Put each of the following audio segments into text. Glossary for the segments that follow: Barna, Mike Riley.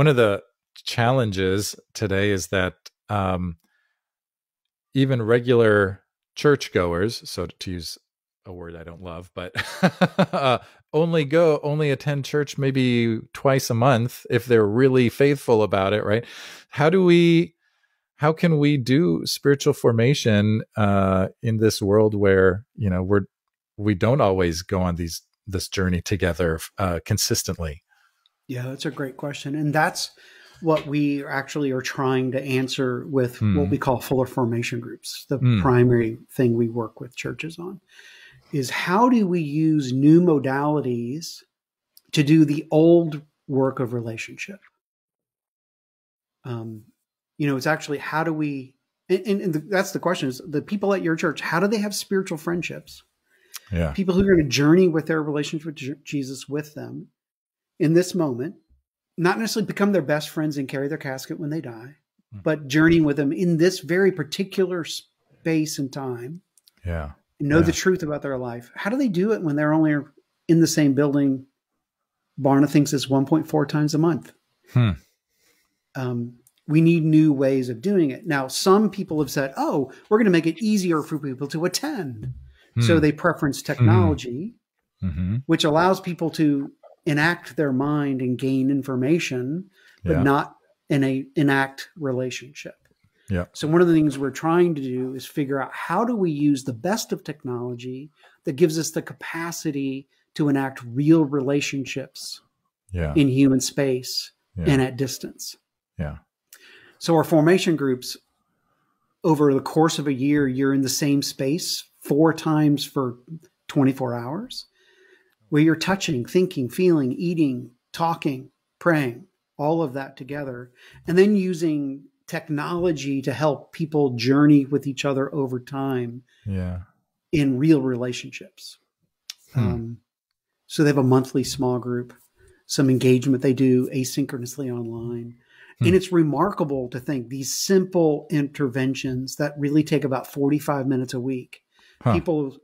one of the challenges today is that even regular churchgoers, so to use a word I don't love, but only attend church maybe twice a month if they're really faithful about it, right? How can we do spiritual formation in this world where, you know, we don't always go on this journey together consistently? Yeah, that's a great question. And that's what we actually are trying to answer with what we call fuller formation groups. The primary thing we work with churches on is how do we use new modalities to do the old work of relationship? You know, it's actually how do we, that's the question is the people at your church, how do they have spiritual friendships? Yeah. People who are going to journey with their relationship with Jesus with them in this moment, not necessarily become their best friends and carry their casket when they die, but journey with them in this very particular space and time. Yeah. And know the truth about their life. How do they do it when they're only in the same building? Barna thinks it's 1.4 times a month. We need new ways of doing it. Now, some people have said, oh, we're going to make it easier for people to attend. So they preference technology, which allows people to enact their mind and gain information, but not enact relationship. Yeah. So one of the things we're trying to do is figure out how do we use the best of technology that gives us the capacity to enact real relationships in human space and at distance. Yeah. So our formation groups, over the course of a year, you're in the same space 4 times for 24 hours, where you're touching, thinking, feeling, eating, talking, praying, all of that together, and then using technology to help people journey with each other over time in real relationships. So they have a monthly small group, some engagement they do asynchronously online. And it's remarkable to think these simple interventions that really take about 45 minutes a week. People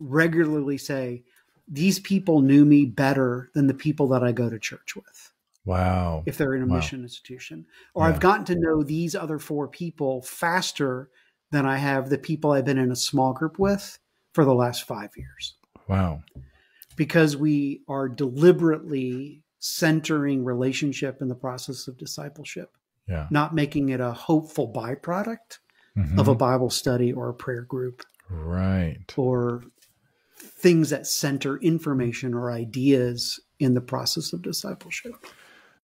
regularly say, these people knew me better than the people that I go to church with. Wow. If they're in a mission institution. Or I've gotten to know these other 4 people faster than I have the people I've been in a small group with for the last 5 years. Wow. Because we are deliberately centering relationship in the process of discipleship, not making it a hopeful byproduct of a Bible study or a prayer group, right? Or things that center information or ideas in the process of discipleship.